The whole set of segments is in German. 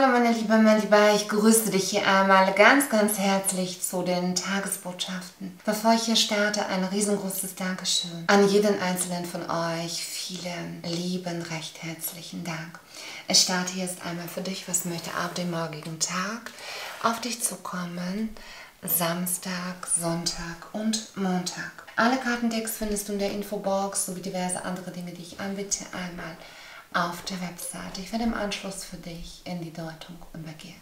Hallo mein Lieber, ich grüße dich hier einmal ganz, ganz herzlich zu den Tagesbotschaften. Bevor ich hier starte, ein riesengroßes Dankeschön an jeden einzelnen von euch. Vielen lieben, recht herzlichen Dank. Ich starte jetzt einmal für dich, was möchte ab dem morgigen Tag auf dich zukommen. Samstag, Sonntag und Montag. Alle Kartendecks findest du in der Infobox sowie diverse andere Dinge, die ich anbiete, einmal auf der Webseite. Ich werde im Anschluss für dich in die Deutung übergehen.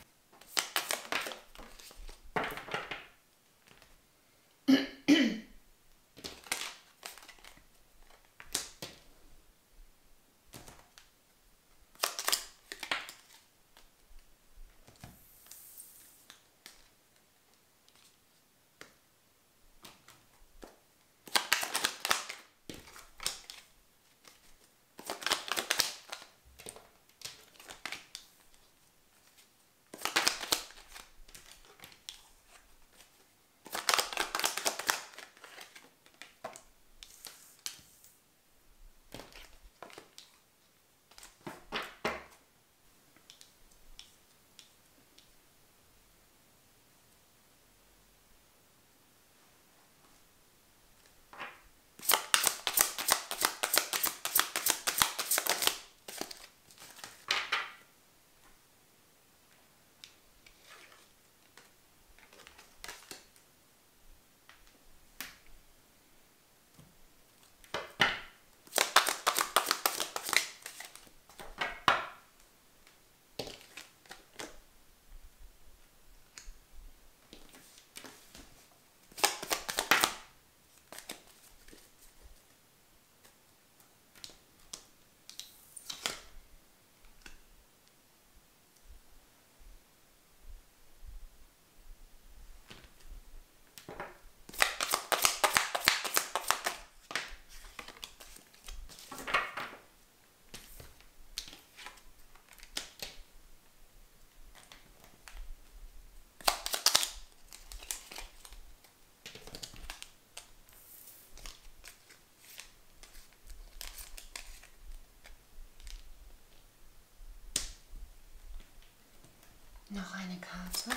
Noch eine Karte.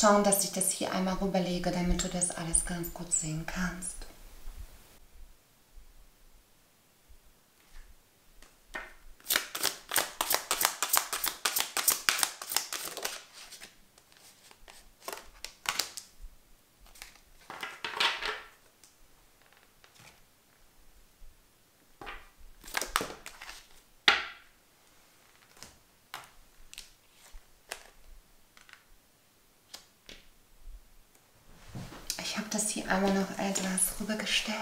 Schauen, dass ich das hier einmal rüberlege, damit du das alles ganz gut sehen kannst. Ich habe das hier einmal noch etwas rübergestellt.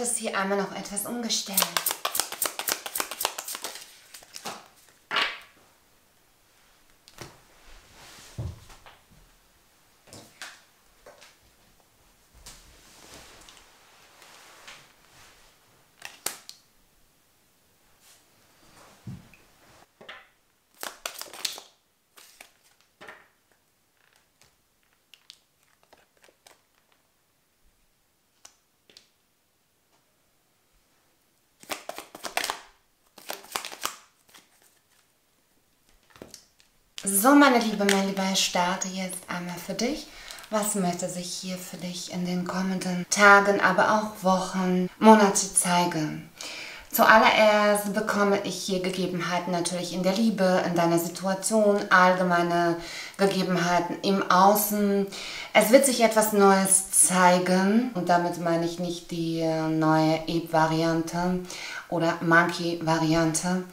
das hier einmal noch etwas umgestellt. So, meine Liebe, ich starte jetzt einmal für dich. Was möchte sich hier für dich in den kommenden Tagen, aber auch Wochen, Monate zeigen? Zuallererst bekomme ich hier Gegebenheiten natürlich in der Liebe, in deiner Situation, allgemeine Gegebenheiten im Außen. Es wird sich etwas Neues zeigen und damit meine ich nicht die neue Eb-Variante oder Monkey-Variante,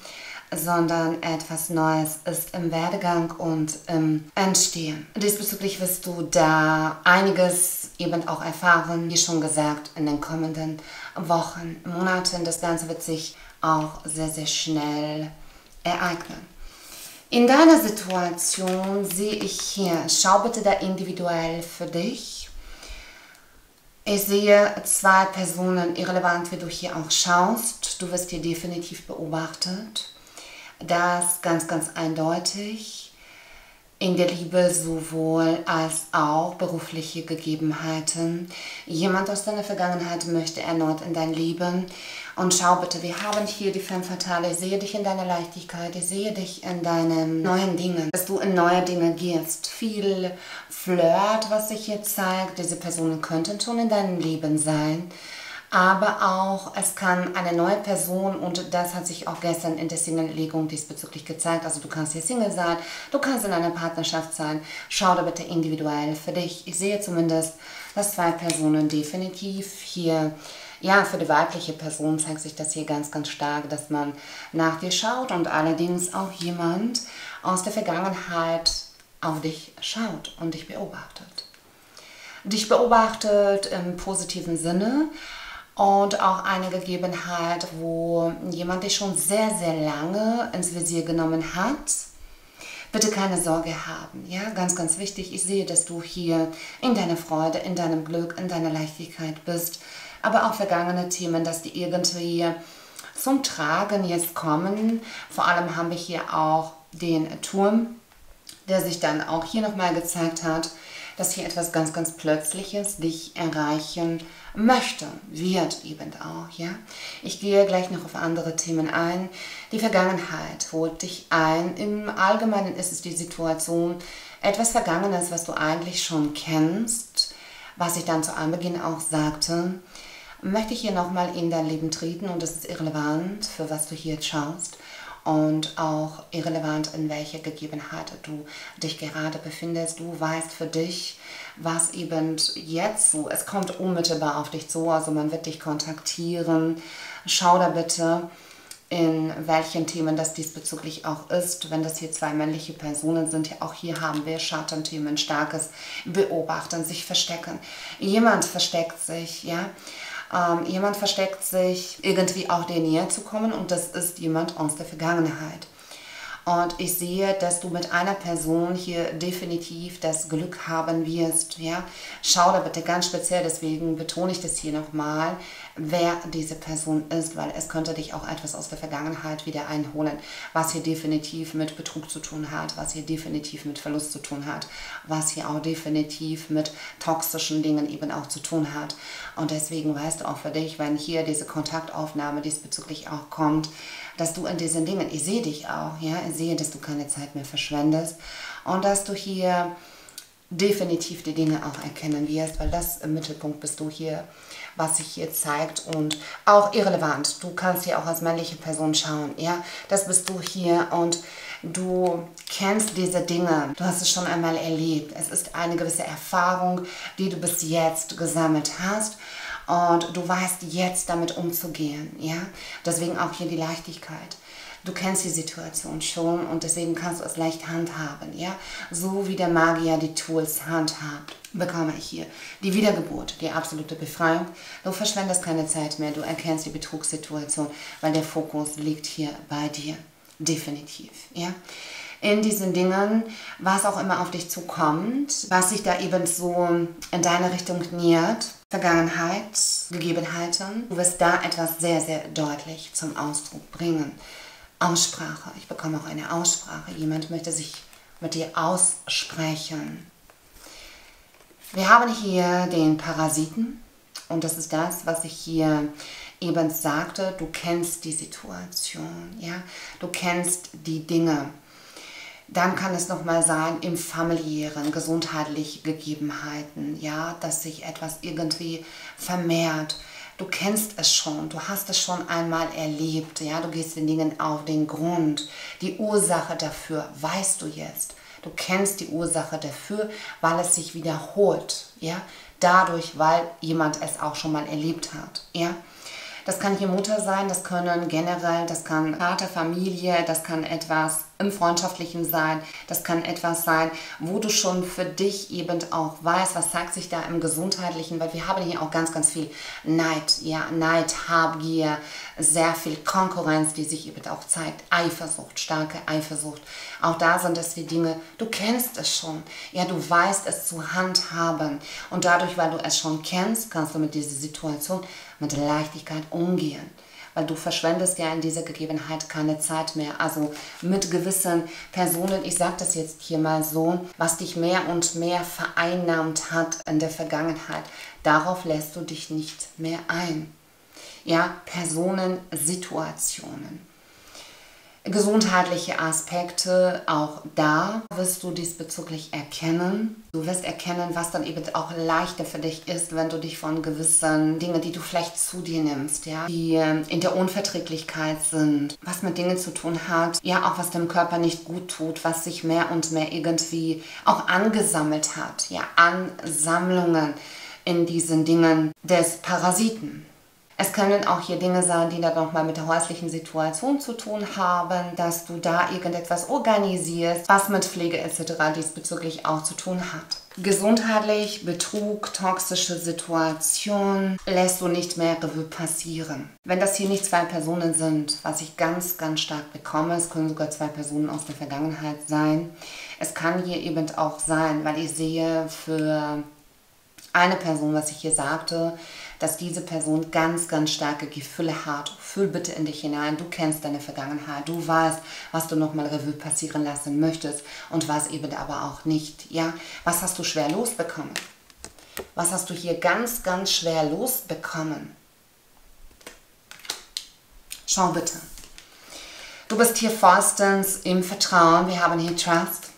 sondern etwas Neues ist im Werdegang und im Entstehen. Diesbezüglich wirst du da einiges eben auch erfahren, wie schon gesagt, in den kommenden Wochen, Monaten. Das Ganze wird sich auch sehr, sehr schnell ereignen. In deiner Situation sehe ich hier, schau bitte da individuell für dich. Ich sehe zwei Personen, irrelevant wie du hier auch schaust. Du wirst hier definitiv beobachtet. Das ganz, ganz eindeutig in der Liebe sowohl als auch berufliche Gegebenheiten. Jemand aus deiner Vergangenheit möchte erneut in dein Leben. Und schau bitte, wir haben hier die Femme Fatale. Ich sehe dich in deiner Leichtigkeit, ich sehe dich in deinen neuen Dingen, dass du in neue Dinge gehst. Viel Flirt, was sich hier zeigt. Diese Personen könnten schon in deinem Leben sein. Aber auch, es kann eine neue Person, und das hat sich auch gestern in der Single-Legung diesbezüglich gezeigt, also du kannst hier Single sein, du kannst in einer Partnerschaft sein, schau da bitte individuell für dich. Ich sehe zumindest, dass zwei Personen definitiv hier, ja, für die weibliche Person zeigt sich das hier ganz, ganz stark, dass man nach dir schaut und allerdings auch jemand aus der Vergangenheit auf dich schaut und dich beobachtet. Dich beobachtet im positiven Sinne. Und auch eine Gegebenheit, wo jemand dich schon sehr, sehr lange ins Visier genommen hat. Bitte keine Sorge haben, ja, ganz, ganz wichtig. Ich sehe, dass du hier in deiner Freude, in deinem Glück, in deiner Leichtigkeit bist. Aber auch vergangene Themen, dass die irgendwie zum Tragen jetzt kommen. Vor allem haben wir hier auch den Turm, der sich dann auch hier nochmal gezeigt hat, dass hier etwas ganz, ganz Plötzliches dich erreichen möchte, wird eben auch, ja. Ich gehe gleich noch auf andere Themen ein. Die Vergangenheit holt dich ein. Im Allgemeinen ist es die Situation, etwas Vergangenes, was du eigentlich schon kennst, was ich dann zu Anbeginn auch sagte, möchte ich hier nochmal in dein Leben treten und das ist irrelevant, für was du hier jetzt schaust. Und auch irrelevant, in welcher Gegebenheit du dich gerade befindest. Du weißt für dich, was eben jetzt so, es kommt unmittelbar auf dich zu, also man wird dich kontaktieren. Schau da bitte, in welchen Themen das diesbezüglich auch ist. Wenn das hier zwei männliche Personen sind, auch hier haben wir Schattenthemen, starkes Beobachten, sich verstecken. Jemand versteckt sich, ja. Jemand versteckt sich, irgendwie auch dir näher zu kommen, und das ist jemand aus der Vergangenheit. Und ich sehe, dass du mit einer Person hier definitiv das Glück haben wirst. Ja? Schau da bitte ganz speziell, deswegen betone ich das hier nochmal, wer diese Person ist, weil es könnte dich auch etwas aus der Vergangenheit wieder einholen, was hier definitiv mit Betrug zu tun hat, was hier definitiv mit Verlust zu tun hat, was hier auch definitiv mit toxischen Dingen eben auch zu tun hat. Und deswegen weißt du auch für dich, wenn hier diese Kontaktaufnahme diesbezüglich auch kommt, dass du in diesen Dingen, ich sehe dich auch, ja, ich sehe, dass du keine Zeit mehr verschwendest und dass du hier definitiv die Dinge auch erkennen wirst, weil das im Mittelpunkt bist du hier, was sich hier zeigt, und auch irrelevant. Du kannst hier auch als männliche Person schauen, ja, das bist du hier und du kennst diese Dinge, du hast es schon einmal erlebt. Es ist eine gewisse Erfahrung, die du bis jetzt gesammelt hast. Und du weißt jetzt damit umzugehen, ja? Deswegen auch hier die Leichtigkeit. Du kennst die Situation schon und deswegen kannst du es leicht handhaben, ja? So wie der Magier die Tools handhabt, bekomme ich hier die Wiedergeburt, die absolute Befreiung. Du verschwendest keine Zeit mehr, du erkennst die Betrugssituation, weil der Fokus liegt hier bei dir, definitiv, ja? In diesen Dingen, was auch immer auf dich zukommt, was sich da eben so in deine Richtung nähert, Vergangenheit, Gegebenheiten, du wirst da etwas sehr, sehr deutlich zum Ausdruck bringen. Aussprache, ich bekomme auch eine Aussprache, jemand möchte sich mit dir aussprechen. Wir haben hier den Parasiten und das ist das, was ich hier eben sagte, du kennst die Situation, ja? Du kennst die Dinge. Dann kann es nochmal sein, im familiären, gesundheitlichen Gegebenheiten, ja, dass sich etwas irgendwie vermehrt. Du kennst es schon, du hast es schon einmal erlebt, ja, du gehst den Dingen auf den Grund. Die Ursache dafür weißt du jetzt. Du kennst die Ursache dafür, weil es sich wiederholt, ja, dadurch, weil jemand es auch schon mal erlebt hat, ja. Das kann hier Mutter sein, das können generell, das kann Vater, Familie, das kann etwas im Freundschaftlichen sein, das kann etwas sein, wo du schon für dich eben auch weißt, was zeigt sich da im Gesundheitlichen, weil wir haben hier auch ganz, ganz viel Neid, ja, Neid, Habgier, sehr viel Konkurrenz, die sich eben auch zeigt, Eifersucht, starke Eifersucht. Auch da sind es die Dinge, du kennst es schon, ja, du weißt es zu handhaben und dadurch, weil du es schon kennst, kannst du mit dieser Situation mit Leichtigkeit umgehen, weil du verschwendest ja in dieser Gegebenheit keine Zeit mehr. Also mit gewissen Personen, ich sage das jetzt hier mal so, was dich mehr und mehr vereinnahmt hat in der Vergangenheit, darauf lässt du dich nicht mehr ein. Ja, Personen, Situationen. Gesundheitliche Aspekte, auch da wirst du diesbezüglich erkennen. Du wirst erkennen, was dann eben auch leichter für dich ist, wenn du dich von gewissen Dingen, die du vielleicht zu dir nimmst, ja, die in der Unverträglichkeit sind, was mit Dingen zu tun hat, ja, auch was dem Körper nicht gut tut, was sich mehr und mehr irgendwie auch angesammelt hat, ja, Ansammlungen in diesen Dingen des Parasiten. Es können auch hier Dinge sein, die dann nochmal mit der häuslichen Situation zu tun haben, dass du da irgendetwas organisierst, was mit Pflege etc. diesbezüglich auch zu tun hat. Gesundheitlich, Betrug, toxische Situation lässt du nicht mehr Revue passieren. Wenn das hier nicht zwei Personen sind, was ich ganz, ganz stark bekomme, es können sogar zwei Personen aus der Vergangenheit sein. Es kann hier eben auch sein, weil ich sehe für eine Person, was ich hier sagte, dass diese Person ganz, ganz starke Gefühle hat. Fühl bitte in dich hinein, du kennst deine Vergangenheit, du weißt, was du nochmal Revue passieren lassen möchtest und was eben aber auch nicht, ja? Was hast du schwer losbekommen? Was hast du hier ganz, ganz schwer losbekommen? Schau bitte. Du bist hier Forstens im Vertrauen, wir haben hier Trust.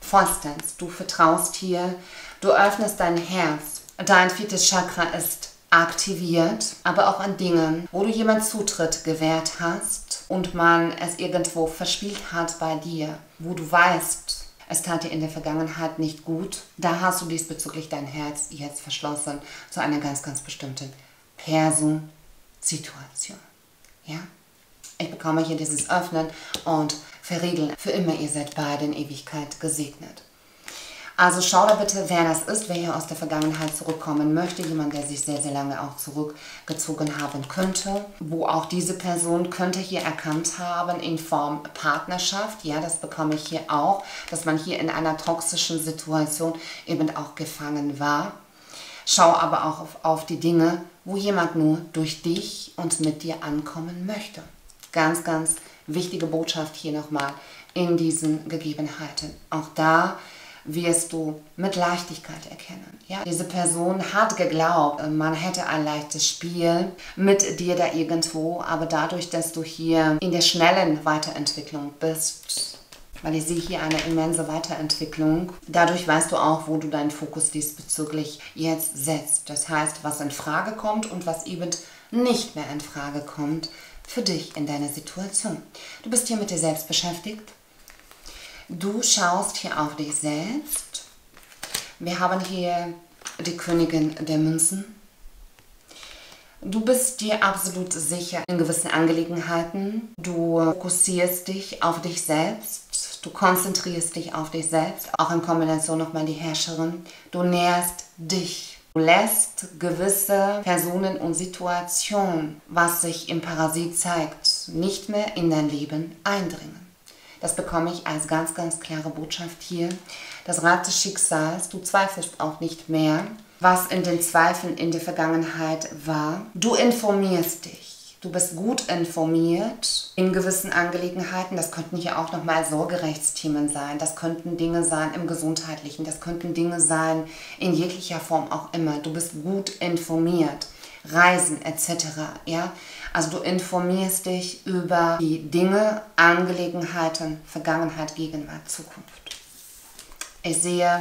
Forstens, du vertraust hier, du öffnest dein Herz. Dein viertes Chakra ist aktiviert, aber auch an Dingen, wo du jemanden Zutritt gewährt hast und man es irgendwo verspielt hat bei dir, wo du weißt, es tat dir in der Vergangenheit nicht gut. Da hast du diesbezüglich dein Herz jetzt verschlossen zu einer ganz, ganz bestimmten Person-Situation. Ja? Ich bekomme hier dieses Öffnen und Verriegeln. Für immer, ihr seid beide in Ewigkeit gesegnet. Also schau da bitte, wer das ist, wer hier aus der Vergangenheit zurückkommen möchte. Jemand, der sich sehr, sehr lange auch zurückgezogen haben könnte. Wo auch diese Person könnte hier erkannt haben in Form Partnerschaft. Ja, das bekomme ich hier auch, dass man hier in einer toxischen Situation eben auch gefangen war. Schau aber auch auf die Dinge, wo jemand nur durch dich und mit dir ankommen möchte. Ganz, ganz wichtige Botschaft hier nochmal in diesen Gegebenheiten. Auch da wirst du mit Leichtigkeit erkennen. Ja? Diese Person hat geglaubt, man hätte ein leichtes Spiel mit dir da irgendwo, aber dadurch, dass du hier in der schnellen Weiterentwicklung bist, weil ich sehe hier eine immense Weiterentwicklung, dadurch weißt du auch, wo du deinen Fokus diesbezüglich jetzt setzt. Das heißt, was in Frage kommt und was eben nicht mehr in Frage kommt für dich in deiner Situation. Du bist hier mit dir selbst beschäftigt. Du schaust hier auf dich selbst. Wir haben hier die Königin der Münzen. Du bist dir absolut sicher in gewissen Angelegenheiten. Du fokussierst dich auf dich selbst. Du konzentrierst dich auf dich selbst. Auch in Kombination nochmal die Herrscherin. Du nährst dich. Du lässt gewisse Personen und Situationen, was sich im Parasit zeigt, nicht mehr in dein Leben eindringen. Das bekomme ich als ganz, ganz klare Botschaft hier. Das Rad des Schicksals, du zweifelst auch nicht mehr, was in den Zweifeln in der Vergangenheit war. Du informierst dich. Du bist gut informiert in gewissen Angelegenheiten. Das könnten hier auch nochmal Sorgerechtsthemen sein. Das könnten Dinge sein im Gesundheitlichen. Das könnten Dinge sein in jeglicher Form auch immer. Du bist gut informiert. Reisen etc. Ja? Also du informierst dich über die Dinge, Angelegenheiten, Vergangenheit, Gegenwart, Zukunft. Ich sehe,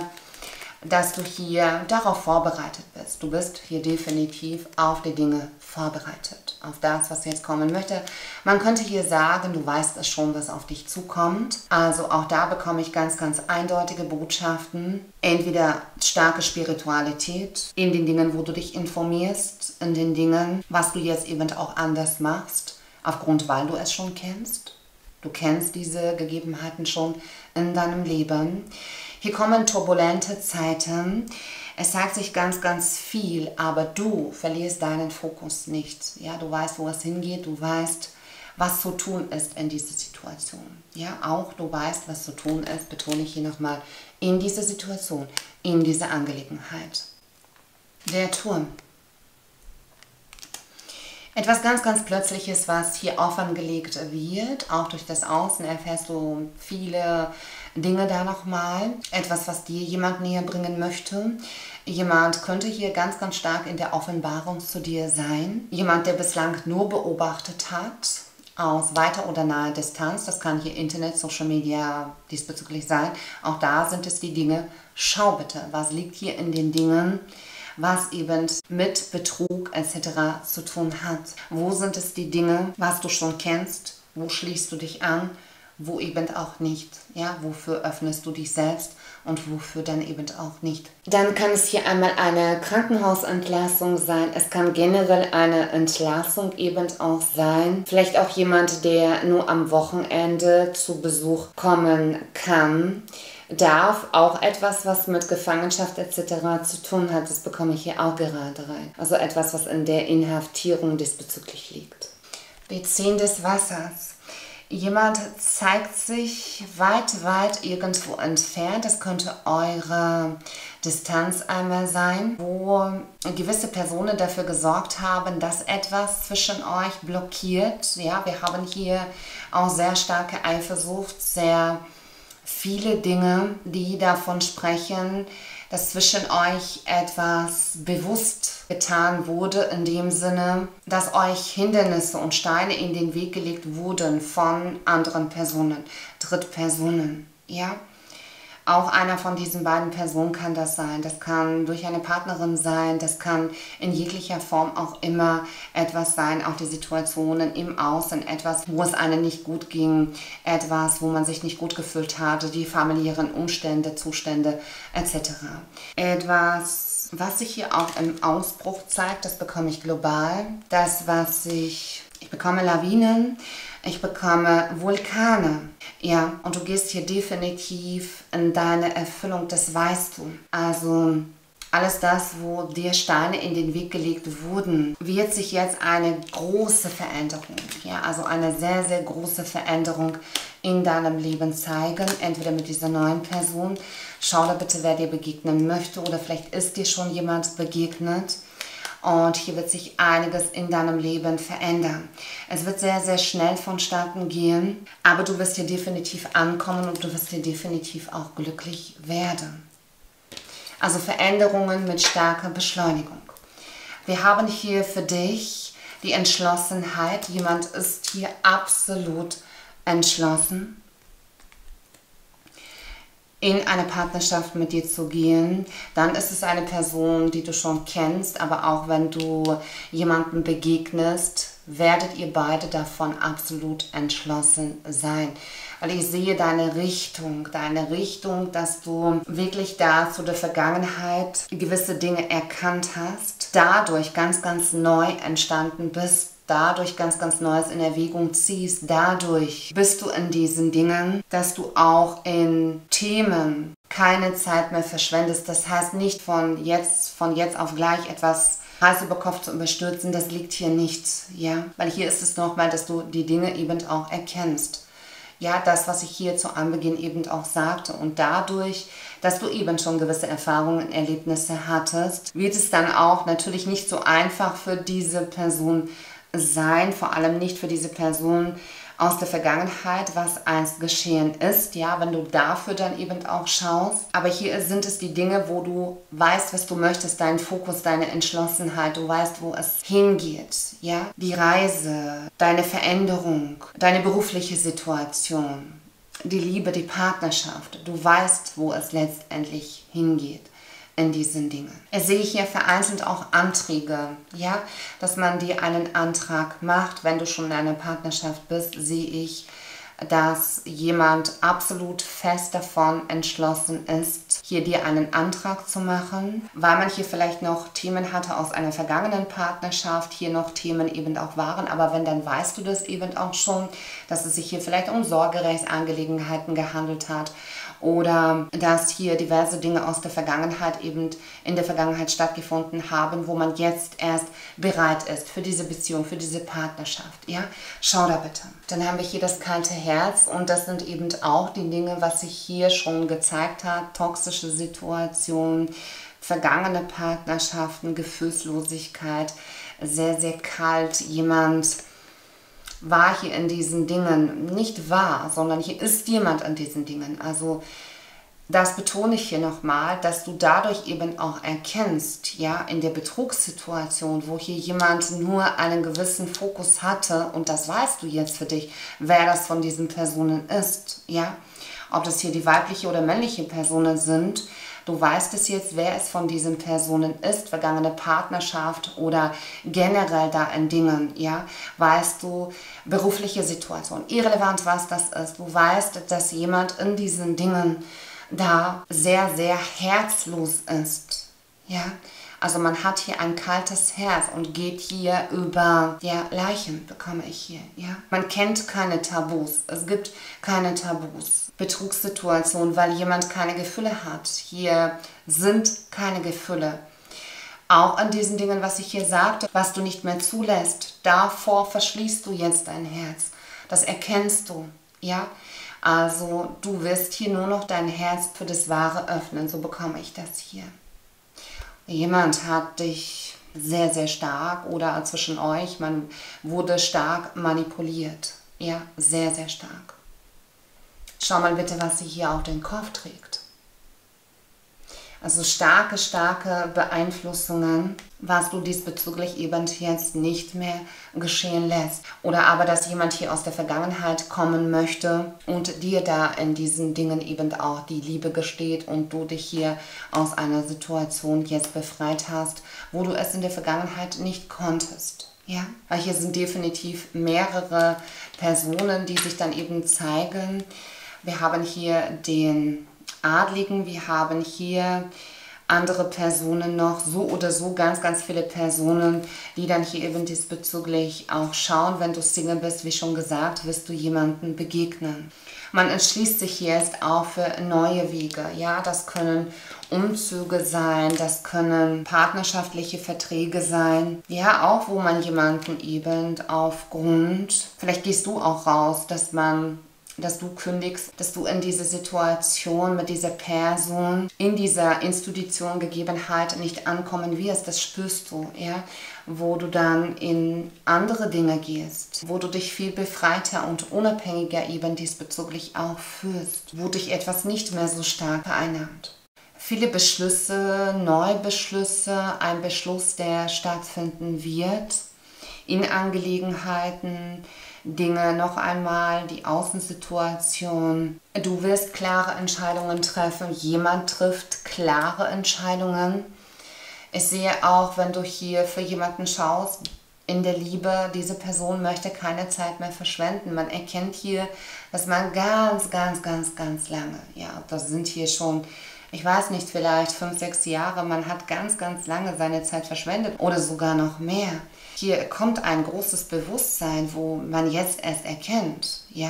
dass du hier darauf vorbereitet bist. Du bist hier definitiv auf die Dinge vorbereitet, auf das, was jetzt kommen möchte. Man könnte hier sagen, du weißt es schon, was auf dich zukommt. Also auch da bekomme ich ganz, ganz eindeutige Botschaften. Entweder starke Spiritualität in den Dingen, wo du dich informierst, in den Dingen, was du jetzt eben auch anders machst, aufgrund, weil du es schon kennst. Du kennst diese Gegebenheiten schon in deinem Leben. Hier kommen turbulente Zeiten. Es zeigt sich ganz, ganz viel, aber du verlierst deinen Fokus nicht. Ja, du weißt, wo es hingeht, du weißt, was zu tun ist in dieser Situation. Ja, auch du weißt, was zu tun ist, betone ich hier nochmal, in dieser Situation, in dieser Angelegenheit. Der Turm. Etwas ganz, ganz Plötzliches, was hier offengelegt wird, auch durch das Außen erfährst du viele Dinge da nochmal. Etwas, was dir jemand näher bringen möchte. Jemand könnte hier ganz, ganz stark in der Offenbarung zu dir sein. Jemand, der bislang nur beobachtet hat, aus weiter oder naher Distanz. Das kann hier Internet, Social Media diesbezüglich sein. Auch da sind es die Dinge. Schau bitte, was liegt hier in den Dingen, was eben mit Betrug etc. zu tun hat. Wo sind es die Dinge, was du schon kennst, wo schließt du dich an, wo eben auch nicht. Ja, wofür öffnest du dich selbst und wofür dann eben auch nicht. Dann kann es hier einmal eine Krankenhausentlassung sein. Es kann generell eine Entlassung eben auch sein. Vielleicht auch jemand, der nur am Wochenende zu Besuch kommen kann. Darf auch etwas, was mit Gefangenschaft etc. zu tun hat, das bekomme ich hier auch gerade rein. Also etwas, was in der Inhaftierung diesbezüglich liegt. B10 des Wassers. Jemand zeigt sich weit, weit irgendwo entfernt. Das könnte eure Distanz einmal sein, wo gewisse Personen dafür gesorgt haben, dass etwas zwischen euch blockiert. Ja, wir haben hier auch sehr starke Eifersucht, sehr viele Dinge, die davon sprechen, dass zwischen euch etwas bewusst getan wurde, in dem Sinne, dass euch Hindernisse und Steine in den Weg gelegt wurden von anderen Personen, Drittpersonen. Ja? Auch einer von diesen beiden Personen kann das sein. Das kann durch eine Partnerin sein, das kann in jeglicher Form auch immer etwas sein, auch die Situationen im Außen, etwas, wo es einem nicht gut ging, etwas, wo man sich nicht gut gefühlt hatte, die familiären Umstände, Zustände etc. Etwas, was sich hier auch im Ausbruch zeigt, das bekomme ich global. Das, was ich bekomme Lawinen, ich bekomme Vulkane. Ja, und du gehst hier definitiv in deine Erfüllung, das weißt du. Also alles das, wo dir Steine in den Weg gelegt wurden, wird sich jetzt eine große Veränderung, ja, also eine sehr, sehr große Veränderung in deinem Leben zeigen, entweder mit dieser neuen Person. Schau da bitte, wer dir begegnen möchte oder vielleicht ist dir schon jemand begegnet. Und hier wird sich einiges in deinem Leben verändern. Es wird sehr, sehr schnell vonstatten gehen, aber du wirst hier definitiv ankommen und du wirst hier definitiv auch glücklich werden. Also Veränderungen mit starker Beschleunigung. Wir haben hier für dich die Entschlossenheit. Jemand ist hier absolut entschlossen, in eine Partnerschaft mit dir zu gehen. Dann ist es eine Person, die du schon kennst, aber auch wenn du jemandem begegnest, werdet ihr beide davon absolut entschlossen sein. Weil ich sehe deine Richtung, dass du wirklich da zu der Vergangenheit gewisse Dinge erkannt hast, dadurch ganz, ganz neu entstanden bist, dadurch ganz, ganz Neues in Erwägung ziehst, dadurch bist du in diesen Dingen, dass du auch in Themen keine Zeit mehr verschwendest. Das heißt nicht von jetzt auf gleich etwas heiß über Kopf zu überstürzen, das liegt hier nicht, ja, weil hier ist es nochmal, dass du die Dinge eben auch erkennst. Ja, das, was ich hier zu Anbeginn eben auch sagte. Und dadurch, dass du eben schon gewisse Erfahrungen und Erlebnisse hattest, wird es dann auch natürlich nicht so einfach für diese Person sein, vor allem nicht für diese Person aus der Vergangenheit, was einst geschehen ist, ja, wenn du dafür dann eben auch schaust. Aber hier sind es die Dinge, wo du weißt, was du möchtest, dein Fokus, deine Entschlossenheit, du weißt, wo es hingeht, ja. Die Reise, deine Veränderung, deine berufliche Situation, die Liebe, die Partnerschaft, du weißt, wo es letztendlich hingeht. In diesen Dingen. Ich sehe hier vereinzelt auch Anträge, ja, dass man dir einen Antrag macht. Wenn du schon in einer Partnerschaft bist, sehe ich, dass jemand absolut fest davon entschlossen ist, hier dir einen Antrag zu machen, weil man hier vielleicht noch Themen hatte aus einer vergangenen Partnerschaft, hier noch Themen eben auch waren, aber wenn, dann weißt du das eben auch schon, dass es sich hier vielleicht um Sorgerechtsangelegenheiten gehandelt hat oder dass hier diverse Dinge aus der Vergangenheit eben in der Vergangenheit stattgefunden haben, wo man jetzt erst bereit ist für diese Beziehung, für diese Partnerschaft, ja? Schau da bitte. Dann haben wir hier das kalte Herz und das sind eben auch die Dinge, was sich hier schon gezeigt hat, toxische Situationen, vergangene Partnerschaften, Gefühlslosigkeit, sehr, sehr kalt, jemand war hier in diesen Dingen, nicht wahr, sondern hier ist jemand in diesen Dingen. Also das betone ich hier nochmal, dass du dadurch eben auch erkennst, ja, in der Betrugssituation, wo hier jemand nur einen gewissen Fokus hatte, und das weißt du jetzt für dich, wer das von diesen Personen ist, ja, ob das hier die weibliche oder männliche Personen sind. Du weißt es jetzt, wer es von diesen Personen ist, vergangene Partnerschaft oder generell da in Dingen, ja, weißt du, berufliche Situation, irrelevant was das ist, du weißt, dass jemand in diesen Dingen da sehr, sehr herzlos ist, ja. Also man hat hier ein kaltes Herz und geht hier über, ja, Leichen bekomme ich hier, ja. Man kennt keine Tabus, es gibt keine Tabus. Betrugssituation, weil jemand keine Gefühle hat. Hier sind keine Gefühle. Auch an diesen Dingen, was ich hier sagte, was du nicht mehr zulässt, davor verschließt du jetzt dein Herz. Das erkennst du, ja. Also du wirst hier nur noch dein Herz für das Wahre öffnen, so bekomme ich das hier. Jemand hat dich sehr, sehr stark oder zwischen euch, man wurde stark manipuliert. Ja, sehr, sehr stark. Schau mal bitte, was sie hier auf den Kopf trägt. Also starke, starke Beeinflussungen, was du diesbezüglich eben jetzt nicht mehr geschehen lässt. Oder aber, dass jemand hier aus der Vergangenheit kommen möchte und dir da in diesen Dingen eben auch die Liebe gesteht und du dich hier aus einer Situation jetzt befreit hast, wo du es in der Vergangenheit nicht konntest. Ja, weil hier sind definitiv mehrere Personen, die sich dann eben zeigen. Wir haben hier den Adligen, wir haben hier andere Personen noch, so oder so ganz, ganz viele Personen, die dann hier eben diesbezüglich auch schauen. Wenn du Single bist, wie schon gesagt, wirst du jemandem begegnen. Man entschließt sich jetzt auch für neue Wege. Ja, das können Umzüge sein, das können partnerschaftliche Verträge sein. Ja, auch wo man jemanden eben aufgrund, vielleicht gehst du auch raus, dass du kündigst, dass du in diese Situation mit dieser Person, in dieser Institution, Gegebenheit nicht ankommen wirst, das spürst du, ja, wo du dann in andere Dinge gehst, wo du dich viel befreiter und unabhängiger eben diesbezüglich auch fühlst, wo dich etwas nicht mehr so stark vereinnahmt. Viele Beschlüsse, Neubeschlüsse, ein Beschluss, der stattfinden wird, in Angelegenheiten, Dinge, noch einmal die Außensituation. Du wirst klare Entscheidungen treffen, jemand trifft klare Entscheidungen. Ich sehe auch, wenn du hier für jemanden schaust, in der Liebe, diese Person möchte keine Zeit mehr verschwenden. Man erkennt hier, dass man ganz, ganz, ganz, ganz lange, ja, das sind hier schon ich weiß nicht, vielleicht 5, 6 Jahre. Man hat ganz, ganz lange seine Zeit verschwendet oder sogar noch mehr. Hier kommt ein großes Bewusstsein, wo man jetzt es erkennt, ja.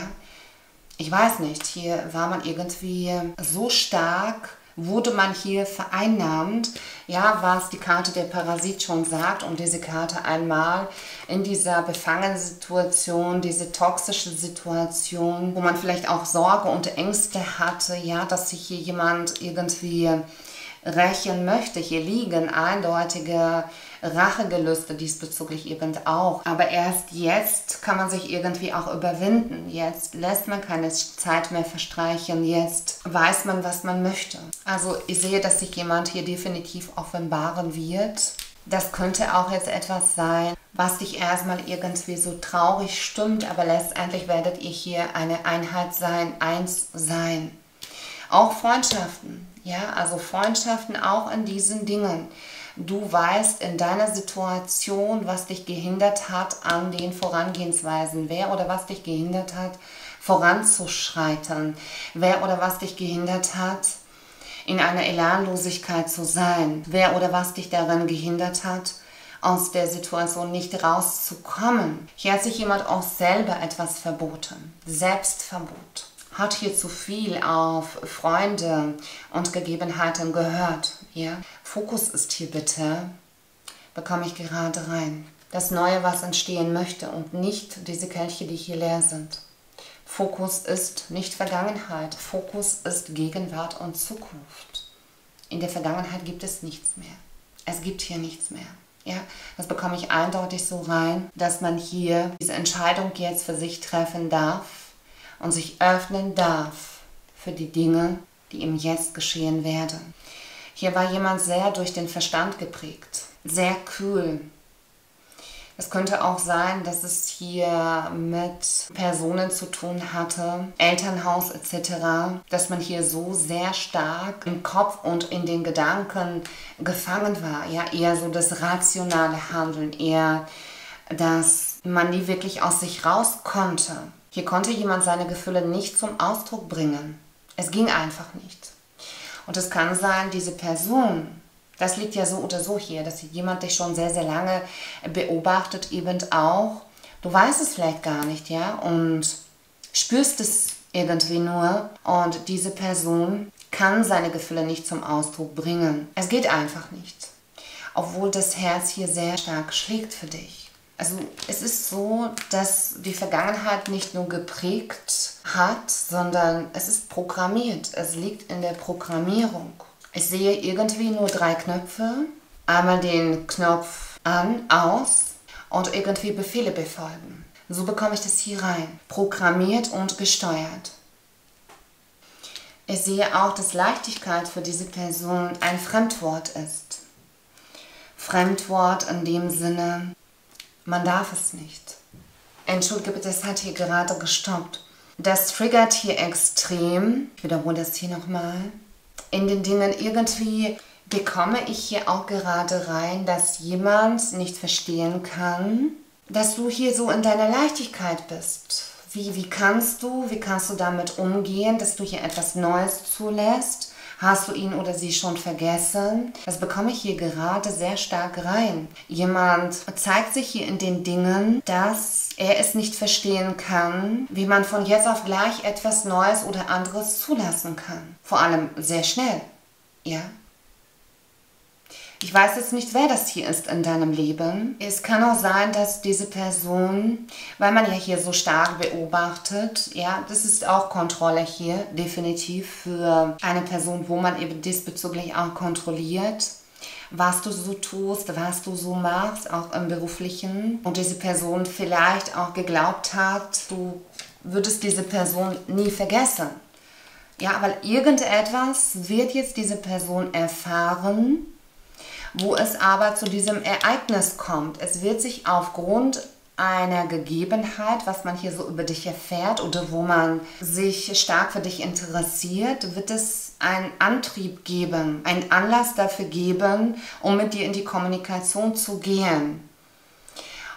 Ich weiß nicht, hier war man irgendwie so stark, wurde man hier vereinnahmt, ja, was die Karte der Parasit schon sagt, um diese Karte einmal in dieser befangenen Situation, diese toxische Situation, wo man vielleicht auch Sorge und Ängste hatte, ja, dass sich hier jemand irgendwie rächen möchte. Hier liegen eindeutige Rachegelüste diesbezüglich eben auch. Aber erst jetzt kann man sich irgendwie auch überwinden. Jetzt lässt man keine Zeit mehr verstreichen. Jetzt weiß man, was man möchte. Also ich sehe, dass sich jemand hier definitiv offenbaren wird. Das könnte auch jetzt etwas sein, was dich erstmal irgendwie so traurig stimmt, aber letztendlich werdet ihr hier eine Einheit sein, eins sein. Auch Freundschaften. Ja, also Freundschaften auch in diesen Dingen. Du weißt in deiner Situation, was dich gehindert hat an den Vorangehensweisen. Wer oder was dich gehindert hat, voranzuschreiten. Wer oder was dich gehindert hat, in einer Elanlosigkeit zu sein. Wer oder was dich daran gehindert hat, aus der Situation nicht rauszukommen. Hier hat sich jemand auch selber etwas verboten. Selbstverbot. Hat hier zu viel auf Freunde und Gegebenheiten gehört. Ja? Fokus ist hier bitte, bekomme ich gerade rein. Das Neue, was entstehen möchte und nicht diese Kelche, die hier leer sind. Fokus ist nicht Vergangenheit, Fokus ist Gegenwart und Zukunft. In der Vergangenheit gibt es nichts mehr. Es gibt hier nichts mehr. Ja, das bekomme ich eindeutig so rein, dass man hier diese Entscheidung jetzt für sich treffen darf, und sich öffnen darf für die Dinge, die ihm jetzt geschehen werden. Hier war jemand sehr durch den Verstand geprägt, sehr kühl. Es könnte auch sein, dass es hier mit Personen zu tun hatte, Elternhaus etc., dass man hier so sehr stark im Kopf und in den Gedanken gefangen war. Ja, eher so das rationale Handeln, eher, dass man nie wirklich aus sich raus konnte. Hier konnte jemand seine Gefühle nicht zum Ausdruck bringen. Es ging einfach nicht. Und es kann sein, diese Person, das liegt ja so oder so hier, dass jemand dich schon sehr, sehr lange beobachtet, eben auch. Du weißt es vielleicht gar nicht, ja, und spürst es irgendwie nur. Und diese Person kann seine Gefühle nicht zum Ausdruck bringen. Es geht einfach nicht. Obwohl das Herz hier sehr stark schlägt für dich. Also es ist so, dass die Vergangenheit nicht nur geprägt hat, sondern es ist programmiert. Es liegt in der Programmierung. Ich sehe irgendwie nur 3 Knöpfe. Einmal den Knopf an, aus und irgendwie Befehle befolgen. So bekomme ich das hier rein. Programmiert und gesteuert. Ich sehe auch, dass Leichtigkeit für diese Person ein Fremdwort ist. Fremdwort in dem Sinne... Man darf es nicht. Entschuldige, das hat hier gerade gestoppt. Das triggert hier extrem. Ich wiederhole das hier nochmal. In den Dingen irgendwie bekomme ich hier auch gerade rein, dass jemand nicht verstehen kann, dass du hier so in deiner Leichtigkeit bist. Wie kannst du damit umgehen, dass du hier etwas Neues zulässt? Hast du ihn oder sie schon vergessen? Das bekomme ich hier gerade sehr stark rein. Jemand zeigt sich hier in den Dingen, dass er es nicht verstehen kann, wie man von jetzt auf gleich etwas Neues oder anderes zulassen kann. Vor allem sehr schnell, ja? Ich weiß jetzt nicht, wer das hier ist in deinem Leben. Es kann auch sein, dass diese Person, weil man ja hier so stark beobachtet, ja, das ist auch Kontrolle hier, definitiv für eine Person, wo man eben diesbezüglich auch kontrolliert, was du so tust, was du so machst, auch im Beruflichen. Und diese Person vielleicht auch geglaubt hat, du würdest diese Person nie vergessen. Ja, weil irgendetwas wird jetzt diese Person erfahren, wo es aber zu diesem Ereignis kommt. Es wird sich aufgrund einer Gegebenheit, was man hier so über dich erfährt oder wo man sich stark für dich interessiert, wird es einen Antrieb geben, einen Anlass dafür geben, um mit dir in die Kommunikation zu gehen.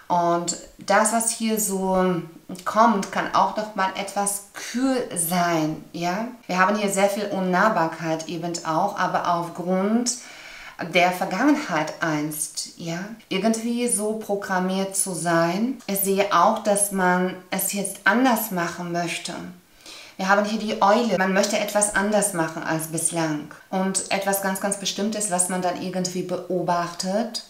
Und das, was hier so kommt, kann auch noch mal etwas kühl sein, ja. Wir haben hier sehr viel Unnahbarkeit eben auch, aber aufgrund der Vergangenheit einst, ja, irgendwie so programmiert zu sein. Ich sehe auch, dass man es jetzt anders machen möchte. Wir haben hier die Eule. Man möchte etwas anders machen als bislang. Und etwas ganz, ganz Bestimmtes, was man dann irgendwie beobachtet,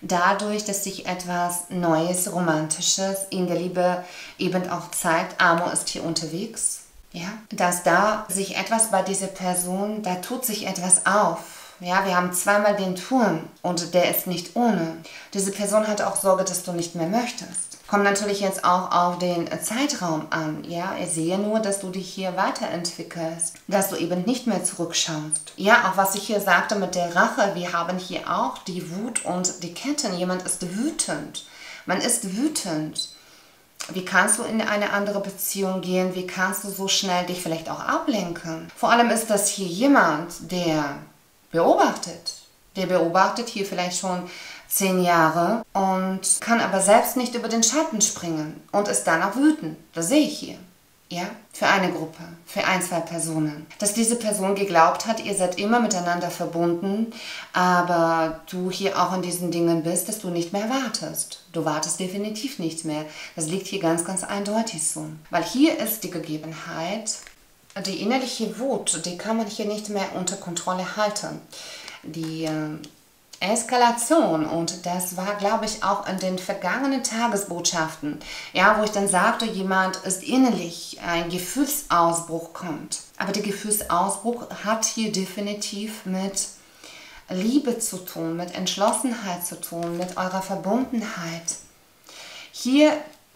dadurch, dass sich etwas Neues, Romantisches in der Liebe eben auch zeigt. Amor ist hier unterwegs, ja, dass da sich etwas bei dieser Person, da tut sich etwas auf. Ja, wir haben zweimal den Turm und der ist nicht ohne. Diese Person hat auch Sorge, dass du nicht mehr möchtest. Kommt natürlich jetzt auch auf den Zeitraum an. Ja, ich sehe nur, dass du dich hier weiterentwickelst, dass du eben nicht mehr zurückschaust. Ja, auch was ich hier sagte mit der Rache, wir haben hier auch die Wut und die Ketten. Jemand ist wütend. Man ist wütend. Wie kannst du in eine andere Beziehung gehen? Wie kannst du so schnell dich vielleicht auch ablenken? Vor allem ist das hier jemand, der beobachtet hier vielleicht schon 10 Jahre und kann aber selbst nicht über den Schatten springen und ist dann auch wütend. Das sehe ich hier, ja, für eine Gruppe, für 1, 2 Personen. Dass diese Person geglaubt hat, ihr seid immer miteinander verbunden, aber du hier auch in diesen Dingen bist, dass du nicht mehr wartest. Du wartest definitiv nicht mehr. Das liegt hier ganz, ganz eindeutig so. Weil hier ist die Gegebenheit. Die innerliche Wut, die kann man hier nicht mehr unter Kontrolle halten. Die Eskalation, und das war, glaube ich, auch in den vergangenen Tagesbotschaften, ja, wo ich dann sagte, jemand ist innerlich, ein Gefühlsausbruch kommt. Aber der Gefühlsausbruch hat hier definitiv mit Liebe zu tun, mit Entschlossenheit zu tun, mit eurer Verbundenheit. Hier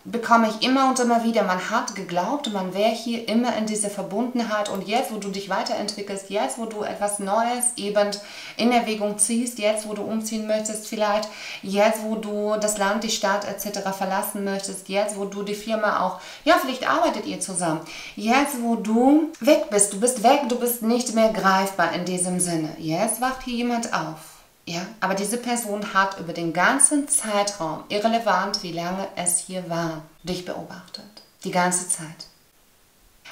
bekomme ich immer und immer wieder, man hat geglaubt, man wäre hier immer in dieser Verbundenheit, und jetzt, wo du dich weiterentwickelst, jetzt, wo du etwas Neues eben in Erwägung ziehst, jetzt, wo du umziehen möchtest vielleicht, jetzt, wo du das Land, die Stadt etc. verlassen möchtest, jetzt, wo du die Firma auch, ja, vielleicht arbeitet ihr zusammen, jetzt, wo du weg bist, du bist nicht mehr greifbar in diesem Sinne, jetzt wacht hier jemand auf. Ja, aber diese Person hat über den ganzen Zeitraum, irrelevant wie lange es hier war, dich beobachtet. Die ganze Zeit.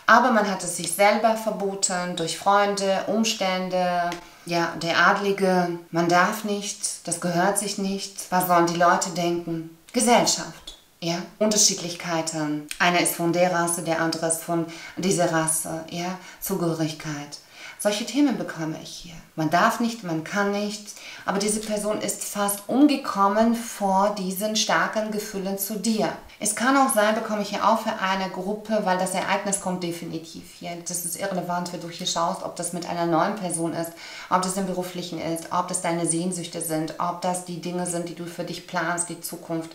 Aber man hat es sich selber verboten, durch Freunde, Umstände, ja, der Adlige. Man darf nicht, das gehört sich nicht. Was sollen die Leute denken? Gesellschaft, ja, Unterschiedlichkeiten. Einer ist von der Rasse, der andere ist von dieser Rasse, ja, Zugehörigkeit. Solche Themen bekomme ich hier. Man darf nicht, man kann nicht, aber diese Person ist fast umgekommen vor diesen starken Gefühlen zu dir. Es kann auch sein, bekomme ich hier auch für eine Gruppe, weil das Ereignis kommt definitiv hier. Das ist irrelevant, wenn du hier schaust, ob das mit einer neuen Person ist, ob das im Beruflichen ist, ob das deine Sehnsüchte sind, ob das die Dinge sind, die du für dich planst, die Zukunft,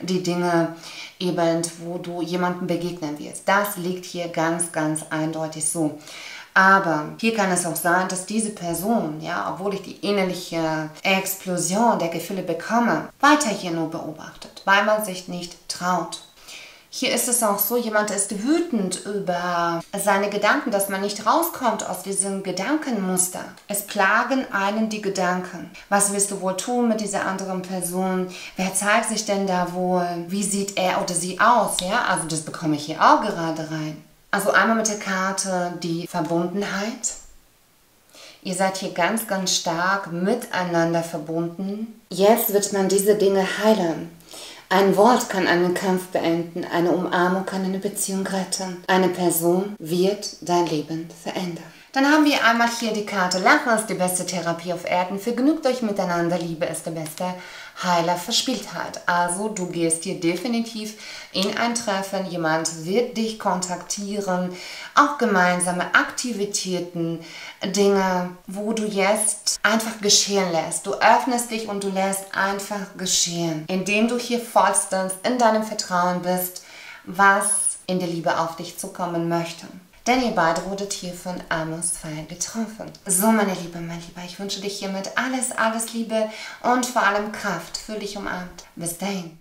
die Dinge eben, wo du jemandem begegnen wirst. Das liegt hier ganz, ganz eindeutig so. Aber hier kann es auch sein, dass diese Person, ja, obwohl ich die innerliche Explosion der Gefühle bekomme, weiter hier nur beobachtet, weil man sich nicht traut. Hier ist es auch so, jemand ist wütend über seine Gedanken, dass man nicht rauskommt aus diesem Gedankenmuster. Es plagen einen die Gedanken. Was willst du wohl tun mit dieser anderen Person? Wer zeigt sich denn da wohl? Wie sieht er oder sie aus? Ja, also das bekomme ich hier auch gerade rein. Also einmal mit der Karte die Verbundenheit. Ihr seid hier ganz, ganz stark miteinander verbunden. Jetzt wird man diese Dinge heilen. Ein Wort kann einen Kampf beenden, eine Umarmung kann eine Beziehung retten. Eine Person wird dein Leben verändern. Dann haben wir einmal hier die Karte Lachen ist die beste Therapie auf Erden. Vergnügt euch miteinander, Liebe ist der beste Heiler für Verspieltheit. Also du gehst hier definitiv in ein Treffen, jemand wird dich kontaktieren, auch gemeinsame Aktivitäten, Dinge, wo du jetzt einfach geschehen lässt. Du öffnest dich und du lässt einfach geschehen, indem du hier vollstens in deinem Vertrauen bist, was in der Liebe auf dich zukommen möchte. Denn ihr beide wurdet hier von Amors Pfeil getroffen. So, meine Liebe, mein Lieber, ich wünsche dich hiermit alles, alles Liebe und vor allem Kraft. Fühl dich umarmt. Bis dahin.